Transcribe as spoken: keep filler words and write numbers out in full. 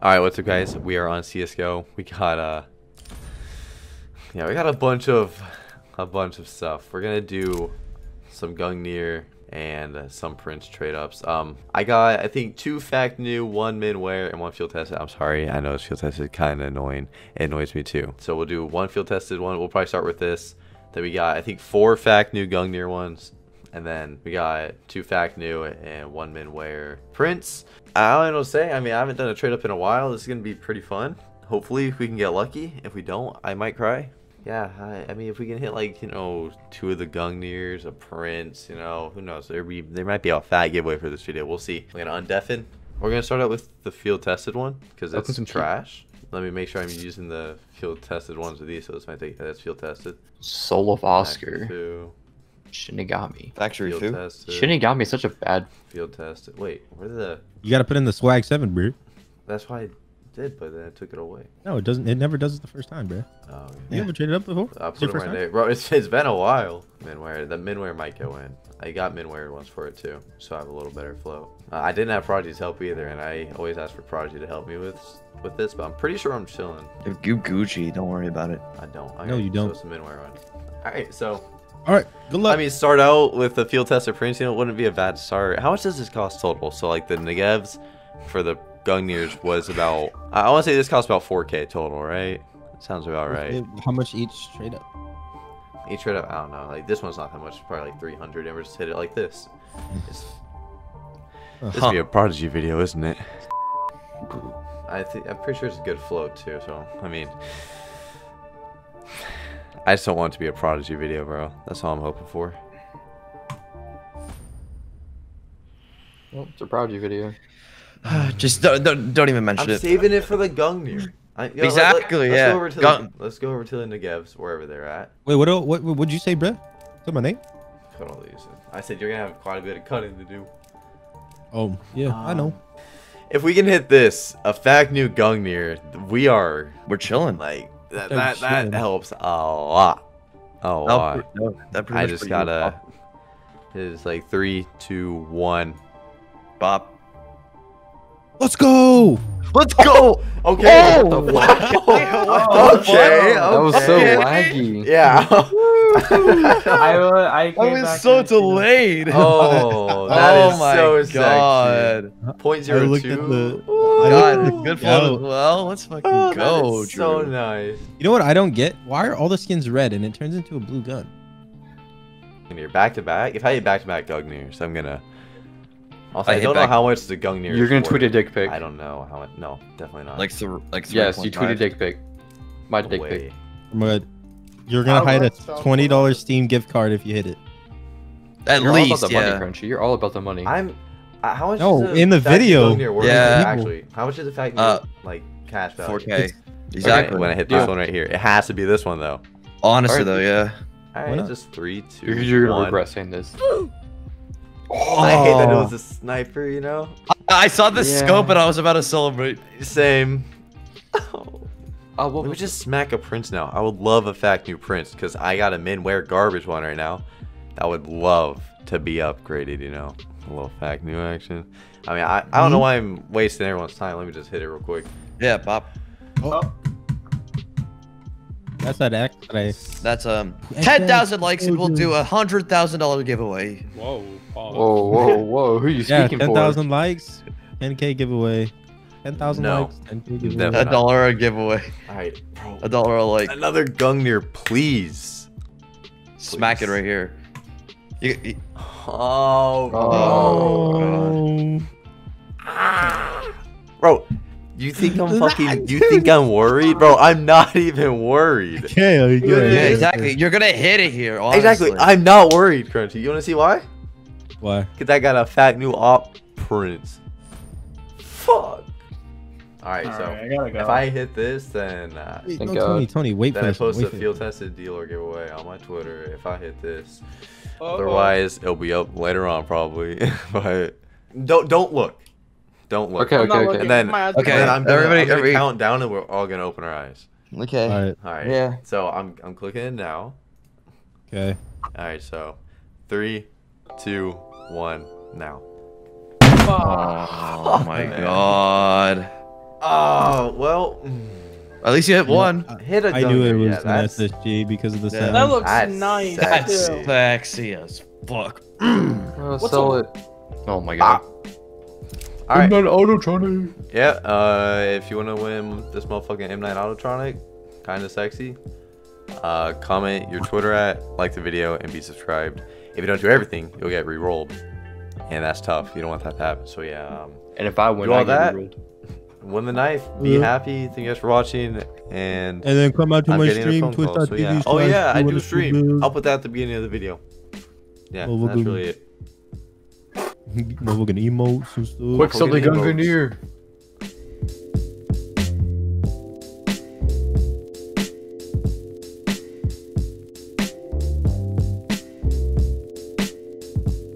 Alright, what's up guys? We are on C S G O. We got uh Yeah, we got a bunch of a bunch of stuff. We're gonna do some Gungnir and some Prince trade ups. Um I got I think two Fact New, one Min Wear, and one field tested. I'm sorry, I know this field tested is kinda annoying. It annoys me too. So we'll do one field tested one, we'll probably start with this. Then we got I think four Fact New Gungnir ones. And then we got two Fact New and one Min Wear Prince. I don't know what to say. I mean, I haven't done a trade up in a while. This is going to be pretty fun. Hopefully, if we can get lucky. If we don't, I might cry. Yeah, I, I mean, if we can hit, like, you know, two of the Gungnirs, a Prince, you know, who knows? There be there might be a fat giveaway for this video. We'll see. We're going to undeafen. We're going to start out with the field tested one because that's some trash. Let me make sure I'm using the field tested ones with these. So this might take that's field tested. Soul of Oscar. Shinigami. Factory food. Shinigami is such a bad field test. Wait, where the? You gotta put in the Swag seven, bro. That's why I did, but then I took it away. No, it doesn't. It never does it the first time, bro. Oh, okay. You yeah. ever traded up before? I put it right there, bro. It's it's been a while. Min Wear. The Min Wear might go in. I got Min Wear once for it too, so I have a little better flow. Uh, I didn't have Prodigy's help either, and I always ask for Prodigy to help me with with this, but I'm pretty sure I'm chilling. If you Gucci, don't worry about it. I don't. I no, you don't. So it's the Min Wear one. All right, so. All right, good luck. I mean, start out with the field test of Prince, you know, it wouldn't be a bad start. How much does this cost total? So, like, the Negevs for the Gungnirs was about, I want to say this cost about four K total, right? Sounds about right. How much each trade up? Each trade up, I don't know. Like, this one's not that much. It's probably like three hundred, and we just hit it like this. It's, uh-huh. This would be a Prodigy video, isn't it? I think I'm pretty sure it's a good float, too, so, I mean... I just don't want it to be a Prodigy video, bro. That's all I'm hoping for. Well, it's a Prodigy video. Just don't, don't, don't even mention I'm it. I'm saving it for the Gungnir. Exactly, let, let, let's yeah. Go over to Gun the, let's go over to the Negevs, wherever they're at. Wait, what What? would you say, bro? Is that my name? Cut all these in. I said you're going to have quite a bit of cutting to do. Oh, yeah, um, I know. If we can hit this, a Fact New Gungnir, we are... We're chilling. Like... That, that, that helps a lot. A lot. No, that I just got a... It's like three, two, one. Bop. Let's go! Let's go! Okay. What the fuck? Okay. That was so laggy. Yeah. I, I that was so delayed. Oh, that oh is so God. sexy. Point zero two. God, good flow as well. Let's fucking oh, go, Drew. So nice. You know what I don't get? Why are all the skins red and it turns into a blue gun? You're back to back. If I hit back to back Gungnir, so I'm gonna. Also, I, I don't know how much the Gungnir. You're gonna tweet a dick pic. I don't know how much. No, definitely not. Like so, like so yes, you tweet a dick pic. My no dick way. pic. I'm good. You're gonna hide a twenty dollar Steam gift card if you hit it. At You're least, all about the yeah. money, Crunchy. You're all about the money. I'm. Uh, how much? No, is in the video. Yeah, actually, how much is the fact uh, like cash value? four K. Exactly. Okay, when I hit this yeah. one right here, it has to be this one though. Honestly, right, though, yeah. All right, just three, two. You're, you're gonna regret saying this. Oh. I hate that it was a sniper, you know. I, I saw the yeah. scope and I was about to celebrate. Same. Oh. Uh, well, Let me just smack a Prince now. I would love a Fact New Prince because I got a Min Wear garbage one right now. I would love to be upgraded, you know. A little Fact New action. I mean, I, I don't know why I'm wasting everyone's time. Let me just hit it real quick. Yeah, pop. Oh. Oh. That's that act. That's um ten thousand likes and we'll do a hundred thousand dollar giveaway. Whoa. Pause. Whoa, whoa, whoa. Who are you yeah, speaking ten, for? ten thousand likes, ten K giveaway. ten thousand no. likes, ten K giveaway. A dollar a giveaway. All right, bro. A dollar a like. Another Gungnir, please. please. Smack it right here. You, you... Oh, oh, God. Bro, you think I'm fucking? You think I'm worried, bro? I'm not even worried. Yeah, yeah, exactly. You're gonna hit it here. Honestly. Exactly. I'm not worried, Crunchy. You wanna see why? Why? Cause I got a Fact New op Prince. Fuck. All right, All so right, I gotta go. If I hit this, then uh, wait, no, Tony, Tony, wait. Then I post a field tested deal or giveaway on my Twitter. If I hit this, oh, otherwise oh. it'll be up later on probably. But don't don't look, don't look. Okay, okay, okay. Looking. And then okay, then I'm gonna, everybody, I'm gonna count down, and we're all gonna open our eyes. Okay. All right. All right. Yeah. So I'm I'm clicking it now. Okay. All right. So, three, two, one, now. Oh, oh my man. God. Oh, well. At least you hit one. I, hit a I knew it was yeah, an S S G because of the sound. That looks that's nice. That's too. Sexy as fuck. I'll sell it. Oh my god. Ah. All right. M nine Autotronic. Yeah, uh, if you want to win this motherfucking M nine Autotronic, kind of sexy, uh, comment your Twitter at, like the video, and be subscribed. If you don't do everything, you'll get re-rolled. And that's tough. You don't want that to happen. So yeah. Um, and if I win, I get re-rolled. Win the knife. Be yeah. happy. Thank you guys for watching. And and then come out to I'm my stream. Twitch so yeah. Oh yeah, I do stream. I'll put that at the beginning of the video. Yeah, well, that's gonna, really it. We're gonna emote some stuff. Quick, something Gungnir.